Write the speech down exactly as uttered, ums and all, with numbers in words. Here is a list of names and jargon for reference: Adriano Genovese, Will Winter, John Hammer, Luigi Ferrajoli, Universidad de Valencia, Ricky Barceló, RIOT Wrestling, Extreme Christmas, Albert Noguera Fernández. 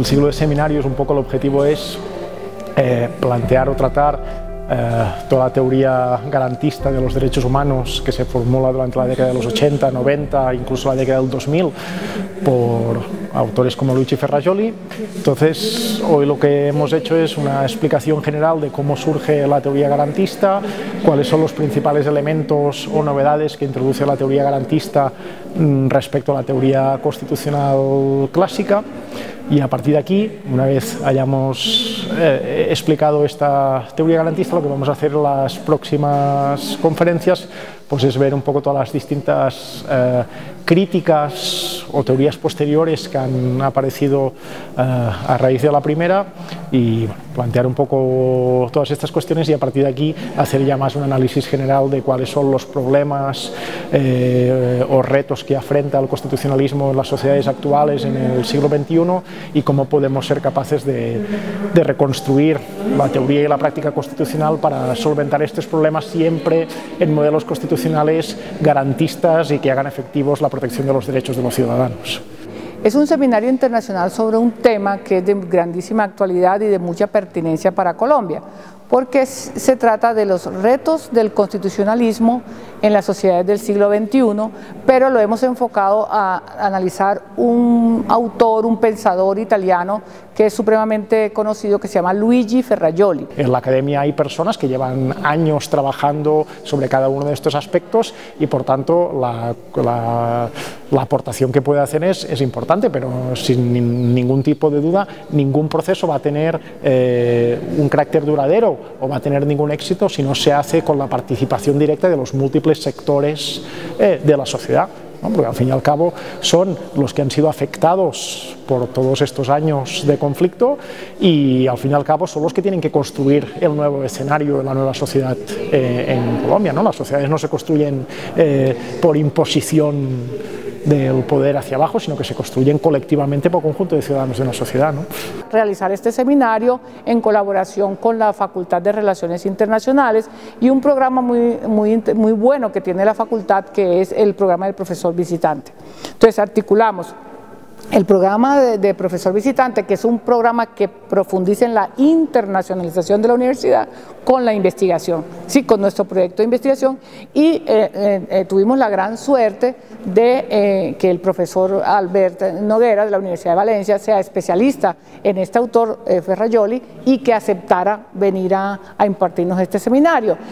el ciclo de seminarios, un poco el objetivo es eh, plantear o tratar Eh, toda la teoría garantista de los derechos humanos que se formula durante la década de los ochenta, noventa, incluso la década del dos mil por autores como Luigi Ferrajoli. Entonces, hoy lo que hemos hecho es una explicación general de cómo surge la teoría garantista, cuáles son los principales elementos o novedades que introduce la teoría garantista respecto a la teoría constitucional clásica. Y a partir de aquí, una vez hayamos eh, explicado esta teoría garantista, lo que vamos a hacer en las próximas conferencias pues es ver un poco todas las distintas eh, críticas o teorías posteriores que han aparecido eh, a raíz de la primera y bueno, plantear un poco todas estas cuestiones, y a partir de aquí hacer ya más un análisis general de cuáles son los problemas eh, o retos que afrenta el constitucionalismo en las sociedades actuales en el siglo veintiuno y cómo podemos ser capaces de, de reconstruir la teoría y la práctica constitucional para solventar estos problemas siempre en modelos constitucionales garantistas y que hagan efectivos la protección de los derechos de los ciudadanos. Es un seminario internacional sobre un tema que es de grandísima actualidad y de mucha pertinencia para Colombia, porque se trata de los retos del constitucionalismo en las sociedades del siglo veintiuno, pero lo hemos enfocado a analizar un autor, un pensador italiano que es supremamente conocido, que se llama Luigi Ferrajoli. En la academia hay personas que llevan años trabajando sobre cada uno de estos aspectos y por tanto la, la, la aportación que puede hacer es, es importante, pero sin ningún tipo de duda ningún proceso va a tener eh, un carácter duradero o va a tener ningún éxito si no se hace con la participación directa de los múltiples sectores eh, de la sociedad, ¿no? Porque al fin y al cabo son los que han sido afectados por todos estos años de conflicto y al fin y al cabo son los que tienen que construir el nuevo escenario, la nueva sociedad eh, en Colombia, ¿no? Las sociedades no se construyen eh, por imposición del poder hacia abajo, sino que se construyen colectivamente por conjunto de ciudadanos de una sociedad, ¿no? Realizar este seminario en colaboración con la Facultad de Relaciones Internacionales y un programa muy, muy, muy bueno que tiene la facultad, que es el programa del profesor visitante. Entonces articulamos el programa de, de profesor visitante, que es un programa que profundiza en la internacionalización de la universidad con la investigación, sí, con nuestro proyecto de investigación, y eh, eh, tuvimos la gran suerte de eh, que el profesor Albert Noguera de la Universidad de Valencia sea especialista en este autor eh, Ferrajoli y que aceptara venir a, a impartirnos este seminario.